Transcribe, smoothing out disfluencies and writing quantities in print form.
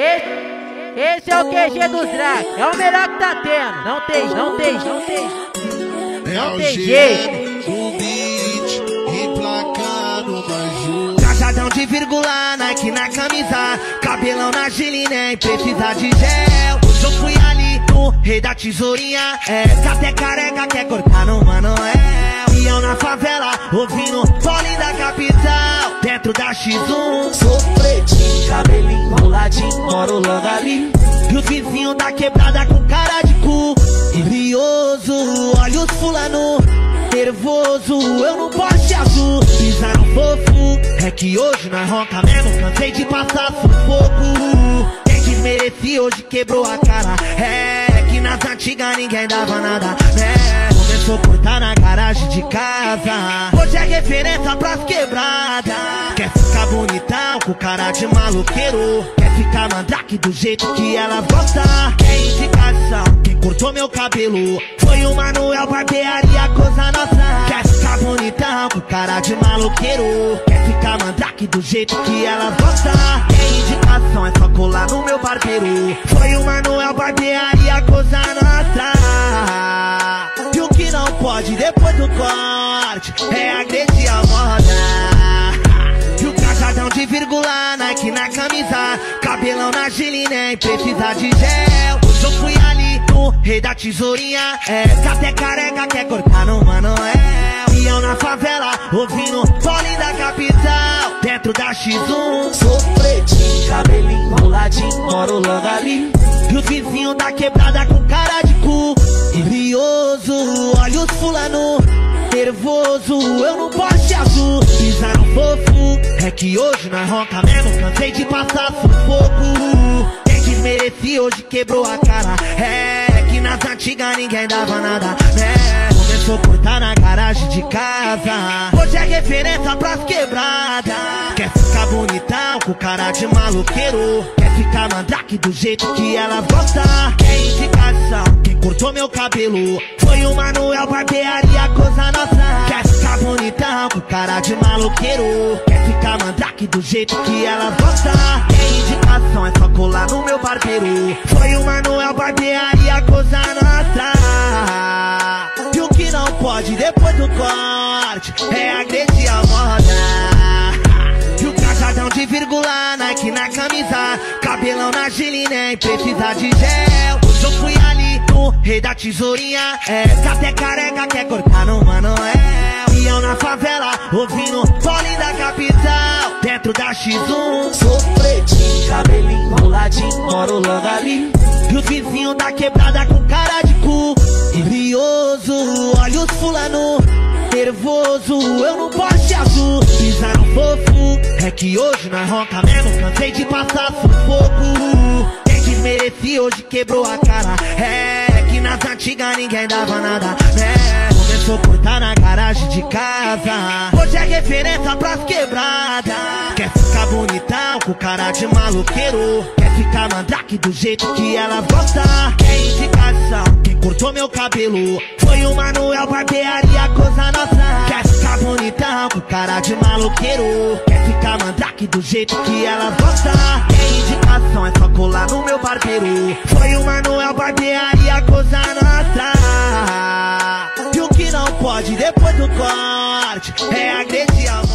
Esse é o QG dos Drak, é o melhor que tá tendo. Não tem jeito. O beat emplacado na justa. Cajadão de vírgula, Nike na camisa, cabelão na giline, nem precisa de gel. Hoje eu fui ali no rei da tesourinha, essa até careca quer cortar no Manoel. E eu na favela, ouvindo fole da capital, dentro da X1. Sou pretinho, cabelinho roladinho, moro logo ali. E os vizinhos da quebrada com cara de cu, brioso, olha os fulano nervoso, eu no poste azul. Pisaram fofo, é que hoje nós ronca mesmo, cansei de passar sufoco. Quem desmereci hoje quebrou a cara, é que nas antigas ninguém dava nada, né? Começou por tá na garagem de casa, hoje é referência pras quebradas. Quer ficar bonitão com cara de maloqueiro, quer ficar mandrake do jeito que ela gosta. Quer indicação, quem cortou meu cabelo foi o Manoel Barbearia, coisa nossa. Quer ficar bonitão com cara de maloqueiro, quer ficar mandrake do jeito que ela gosta. Quer indicação, é só colar no meu barbeiro, foi o Manoel Barbearia, coisa nossa. E o que não pode depois do corte é agredir a moda. E o cajadão de vírgula, Nike na camisa, cabelão na giline, nem precisa de gel. Hoje eu fui ali no rei da tesourinha, essa até careca quer cortar no Manoel. E eu na favela, ouvindo fole da capital, dentro da X1. Sou pretinho, cabelinho roladinho, moro logo ali. E os vizinhos da quebrada com cara de cu, brioso, olha os fulano nervoso, eu no poste azul. Pisaram fofo, é que hoje nós ronca mesmo, cansei de passar sufoco. Quem desmereci hoje quebrou a cara, é que nas antigas ninguém dava nada, né? Começou por tá na garagem de casa, hoje é referência pras quebradas. Quer ficar bonitão com cara de maloqueiro, quer ficar mandrake do jeito que ela gosta. Quer indicação, cortou meu cabelo foi o Manoel Barbearia, coisa nossa. Quer ficar bonitão com cara de maloqueiro, quer ficar mandrake do jeito que ela gosta. Quer indicação, é só colar no meu barbeiro, foi o Manoel Barbearia, coisa nossa. E o que não pode depois do corte é agredir a moda. E o cajadão de vírgula, Nike na camisa, cabelão na giline, nem precisa de gel. Hoje eu fui ali rei da tesourinha, essa até careca quer cortar no Manoel. E eu na favela, ouvindo fole da capital, dentro da X1. Sou pretinho, cabelinho roladinho, moro logo ali. E os vizinhos da quebrada com cara de cu, brioso, olha os fulano nervoso, eu no poste azul. Pisaram fofo, é que hoje nós ronca mesmo, cansei de passar sufoco. Quem desmereci hoje quebrou a cara, que nas antigas ninguém dava nada, né? Começou por tá na garagem de casa, hoje é referência pras quebradas. Quer ficar bonitão com cara de maloqueiro, quer ficar mandrake do jeito que ela gosta. Quer indicação, quem cortou meu cabelo foi o Manoel Barbearia, coisa nossa. Quer ficar bonitão com cara de maloqueiro, quer ficar mandrake do jeito que ela gosta. Quer indicação, é só colar no meu barbeiro, foi o Manoel Barbearia, coisa nossa. E o que não pode depois do corte é agredir a